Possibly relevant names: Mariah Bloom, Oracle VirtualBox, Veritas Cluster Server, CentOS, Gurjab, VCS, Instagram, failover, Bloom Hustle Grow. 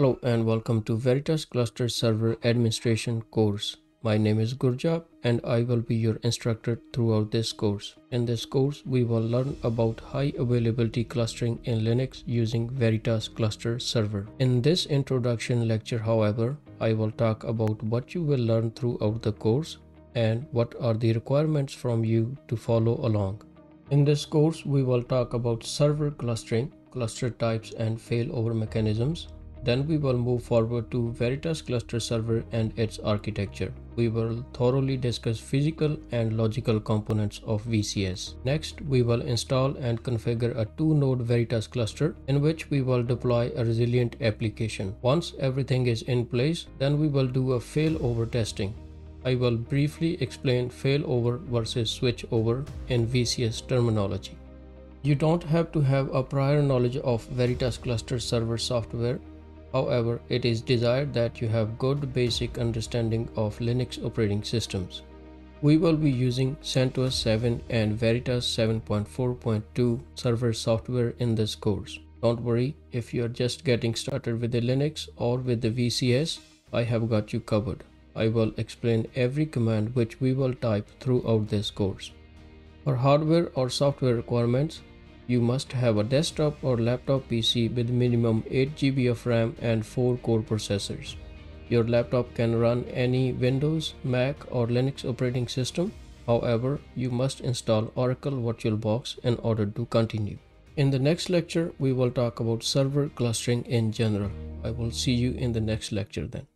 Hello and welcome to Veritas Cluster Server Administration course. My name is Gurjab and I will be your instructor throughout this course. In this course, we will learn about high availability clustering in Linux using Veritas Cluster Server. In this introduction lecture, however, I will talk about what you will learn throughout the course and what are the requirements from you to follow along. In this course, we will talk about server clustering, cluster types and failover mechanisms. Then we will move forward to Veritas Cluster Server and its architecture. We will thoroughly discuss physical and logical components of VCS. Next, we will install and configure a 2-node Veritas cluster in which we will deploy a resilient application. Once everything is in place, then we will do a failover testing. I will briefly explain failover versus switchover in VCS terminology. You don't have to have a prior knowledge of Veritas Cluster Server software. However, it is desired that you have good basic understanding of Linux operating systems. We will be using CentOS 7 and Veritas 7.4.2 server software in this course. Don't worry, if you are just getting started with the Linux or with the VCS, I have got you covered. I will explain every command which we will type throughout this course. For hardware or software requirements, you must have a desktop or laptop PC with minimum 8 GB of RAM and 4 core processors. Your laptop can run any Windows, Mac or Linux operating system. However, you must install Oracle VirtualBox in order to continue. In the next lecture, we will talk about server clustering in general. I will see you in the next lecture then.